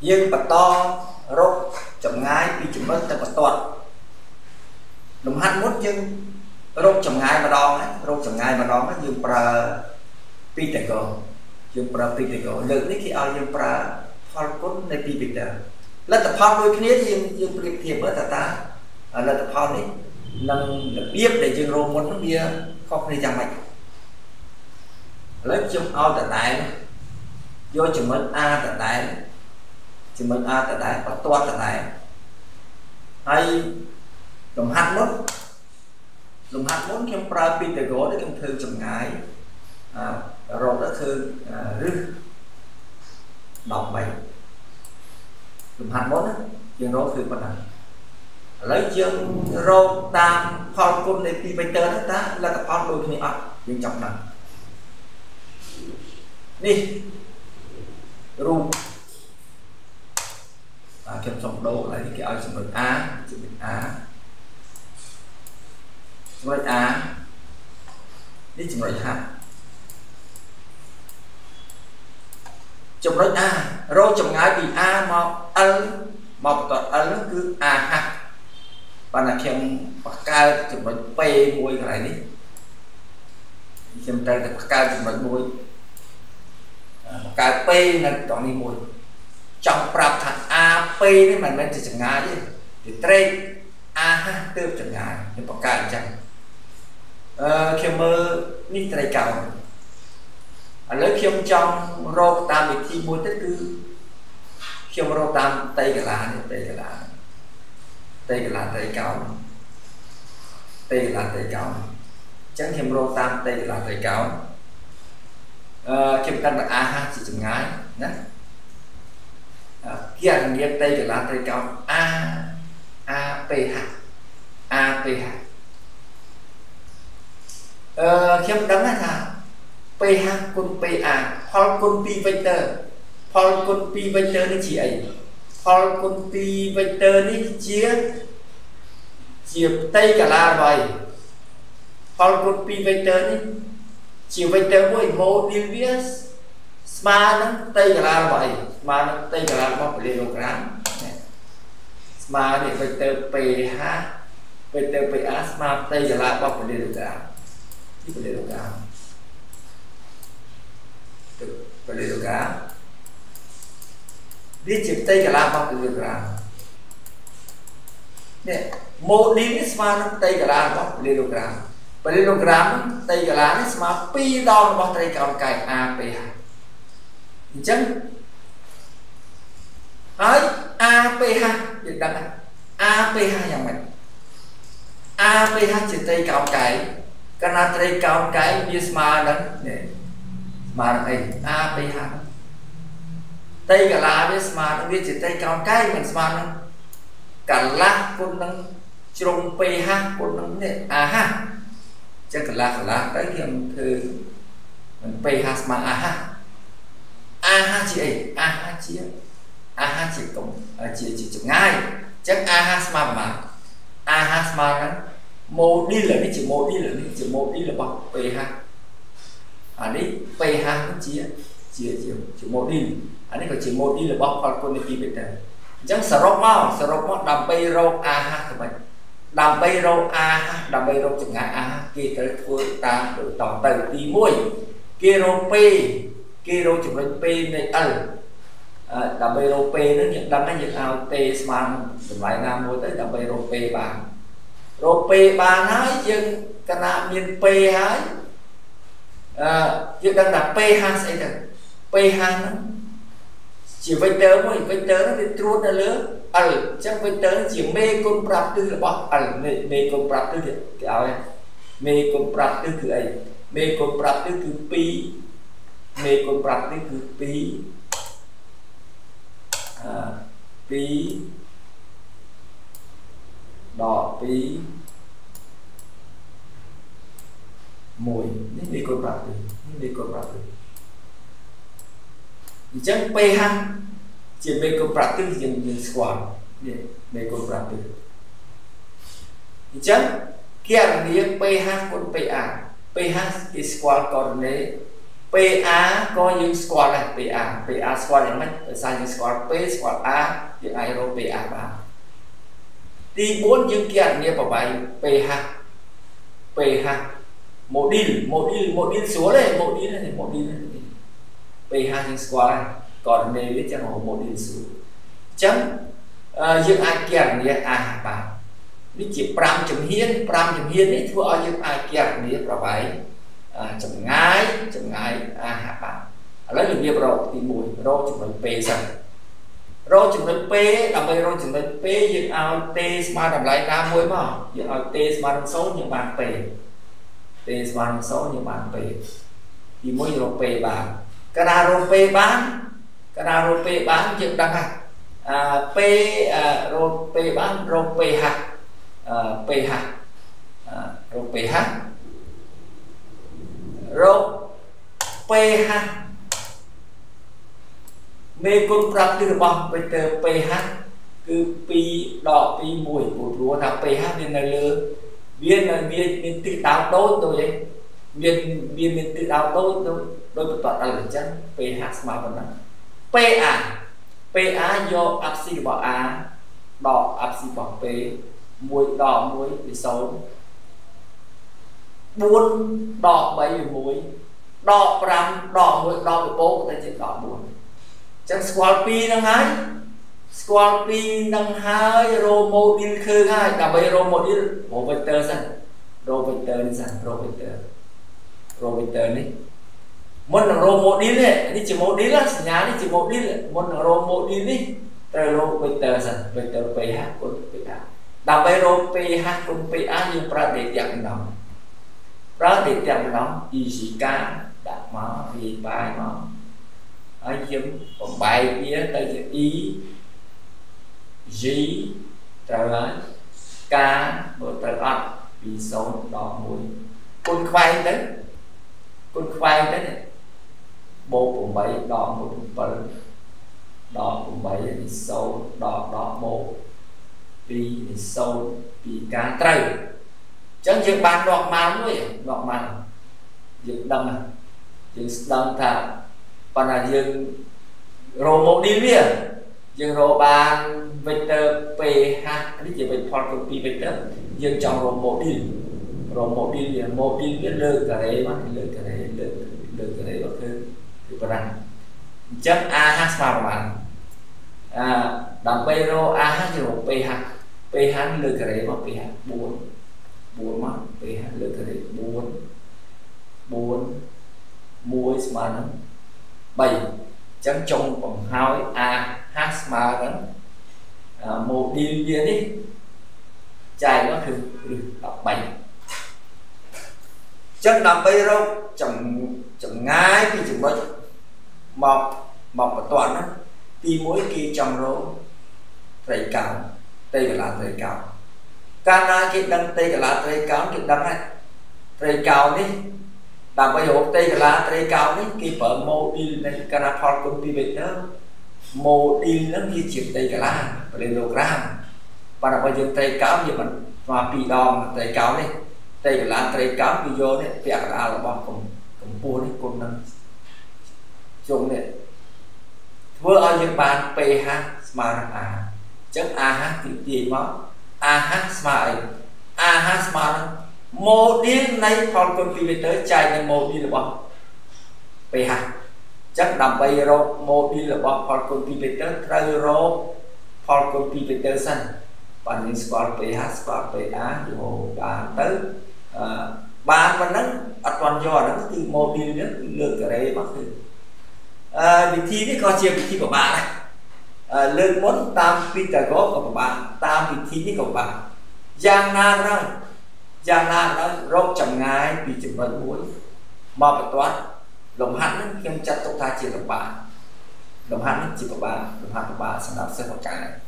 Yên bật to rộng chậm ngái bị chụp mất tại bật toàn đúng hát mốt nhưng rộng chậm ngái mà đo rộng chậm ngái mà đo nó như pra Pythagoras như pra Pythagoras lượng đấy khi ao như pra Falcon này Pythagoras là tập phong đôi khi đấy nhưng việc thiệp ở ta là tập phong đấy năng được biết để chương rô muốn nó bia không đi ra mạch lấy chung ao tại đại do chụp mất a tại đại chụp mất a tại đại bật toàn tại đại hay đồng hát mốt lùng hạt muốn kem pra Pythagoras để kem thư chậm ngái rồi đã thư rư đọc bảy lùng hạt muốn chuyện đó thư bật lấy chương rô tam phong côn để pi vector đó ta là tập phong đôi khi ở chuyện trọng nặng đi ru kem trọng độ lại cái ở chữ mực a chữ mực a với a đi chụp rồi ha chụp rồi a rồi chụp ngay vì a mọc l mọc toàn l cứ a ha và là thêm bậc cao chụp rồi p môi cái này đi thêm tay bậc cao chụp rồi môi bậc cao p là toàn đi môi trong prap thằng a p đấy mình mới chụp ngay chứ thì tre a ha tiêu chụp ngay thì bậc cao chẳng khi mơ nít tay cầu lấy khi trong rô tam bị thi môi tất cứ khi rô tam tay cả lá tay cả lá tay cả lá tay cầu tay cả lá tay cầu chẳng khi rô tam tay cả lá tay cầu khi căn bạc a ha chỉ chừng ngái nè kia là nghe tay cả lá tay cầu a p h a p h khiêm đắng là PH con PA Falcon P vector Falcon P vector nó chỉ ấy Falcon P vector nó chia tây cả là vậy Falcon P vector nó chỉ vector mỗi mô điên viết smart nó tây cả là vậy smart nó tây cả là một kilogram smart để vector PH vector PA smart tây cả là một kilogram đi về đồ cá, về đồ cá, đi chụp tay cả la bọc về đồ cá, nè một đi nít smart tay cả la bọc về đồ cá tay cả la nít smart pi đo bọc tay cả cái a p h, chấm, ấy a p h được đăng này, a p h nhà mình, a p h chụp tay cả cái karena tadi kau kain dia semaran, semaran A P H. Tadi kalau dia semaran dia jadi kau kain semaran. Kalah pun nang cung P H pun nang A H. Jadi kalah tadi yang tu P H semaran A H cie A H cie A H cie kong cie cengai. Jadi A H semaran A H semaran mô đi là cái chữ mô đi là cái chữ mô đi là bằng ph à đấy ph nó chia chữ mô đi à đấy còn chữ mô đi là bằng phần con đi bên này chẳng sờ róc mau đầm bay râu a ha các bạn đầm bay râu a ha đầm bay râu chừng ngại a ha kia tới phương ta được tỏ từ đi mũi kia râu p kia râu chừng râu p này l đầm bay râu p nó nhận đầm nó nhận ao t smart lại nam môi tới đầm bay râu p bằng rồi p ba nói nhưng cái nào miền p hái nhưng đang đặt p hai sẽ được p hai nó chỉ vector mỗi vector nó đi trút ra lớn chắc vector nó chỉ mê con prap tư là bóc mê con prap tư thì áo em mê con prap tư thì ấy mê con prap tư cứ pi mê con prap tư cứ pi pi đỏ pi mùi những đi cột bạc từ những đi cột bạc từ thì chắc ph chỉ về cột bạc từ dừng square để về cột bạc từ thì chắc kia là ph con pa ph thì square còn đấy PA có những score này, PA score này mất sai những score P score A những ai rồi PA 3 đi 4 những kia nghĩa bảo bài PH module số này module PH những score này còn này biết chẳng hồ module số chấm những ai kia nghĩa A 3 នេះ ជា 5 ជំហាននេះ ធ្វើ ឲ្យ យើង អាច គណនា ប្រវែង ចម្ងាយ អាហារ បាទ ឥឡូវ យើង រៀបរក ទី 1 រក ចំណុច P សិន រក ចំណុច P ដើម្បី រក ចំណុច P យើង ឲ្យ T ស្មើ តម្លៃ ណា មួយ មក យើង ឲ្យ T ស្មើ 0 យើង បាន P T ស្មើ 0 យើង បាន P ទី 1 រក P បាន កាលណា រក P បាន យើង ដឹង ថា P រក P បាន រក PH PH rho PH mê côn prap từ bọc bây giờ PH cứ pi đỏ pi mùi của rùa là PH nên là lừa viên tự đào tốt rồi đấy viên tự đào tốt rồi đôi một toàn là chân PH mà còn nặng PA do axi bỏ A đỏ axi bỏ P mùi đỏ mùi thì xấu buôn đỏ bấy mùi đỏ răng đỏ mùi đỏ bị bố ta chỉ đỏ buồn chẳng squalpi năng hái romodyl khơi hai cả bấy romodyl roboter sẵn roboter này môn là romodyl này đi chỉ modyl là nhà đi chỉ modyl môn là romodyl đi rồi roboter sẵn roboter ph của ph Dabai ro PH cùng PA như pra để tiệm nóng easy ca đặt máu thì bài máu ấy kiếm còn bài kia tới chữ I G trở lại K một trở lại vì số đỏ mũi con khoai đấy này bộ cùng bảy đỏ mũi vì số đỏ mũi vì sâu vì cá trầy chẳng dừng bàn đọc màn dừng đâm thả còn là dừng rô mộ đi bia dừng rô bàn vector PH đi chỉ vector copy vector dừng trong rô mộ đi bia lơ cả đấy mà lơ cả đấy bất cứ thì có rằng chắc AH mà bạn đọc bây rô AH thì rô PH PH lừa cái đấy mà PH 4 mà PH lừa cái đấy 4 mùi mà nó 7 chẳng trông còn hói A H mà nó một đi viên đi chạy nó thử 7 chắc nằm bây rô chẳng ngay thì chẳng bớt mọc và toàn á thì mỗi kỳ trong rô thầy cảm tây cả là thầy cao, cana cái đăng tây cả là thầy cao cái đăng này, thầy cao đi, làm bây giờ tây cả là thầy cao đi, cái vở model này cana part công ty Việt Nam, model nó ghi chữ tây cả là program, và làm bây giờ thầy cao như mình mà bị đòn thầy cao đi, tây cả là thầy cao video đấy, việc là bọn cùng buôn đấy cùng năng, chung đấy, vừa ở Nhật Bản PH mà là chắc AH thì tiền máu AH smart model này còn computer chạy nên model là bao PH chắc nằm bây giờ model là bao còn computer trailer còn computer sẵn bản hình score PH score PA rồi bạn tới bạn vẫn nắng ở toàn do nó từ model nữa được cái đấy bác thì thi cái coi chiều thi của bạn này lên muốn tam Pythagoras của bạn tam vị trí của bạn Giang Nam đó rộng chẳng ngại vì chừng vẫn muốn mà phải toán lồng hẳn nhưng chặt tốc thai chỉ của bạn lồng hẳn chỉ của bạn lồng hẳn của bạn sẽ làm sẽ một cái này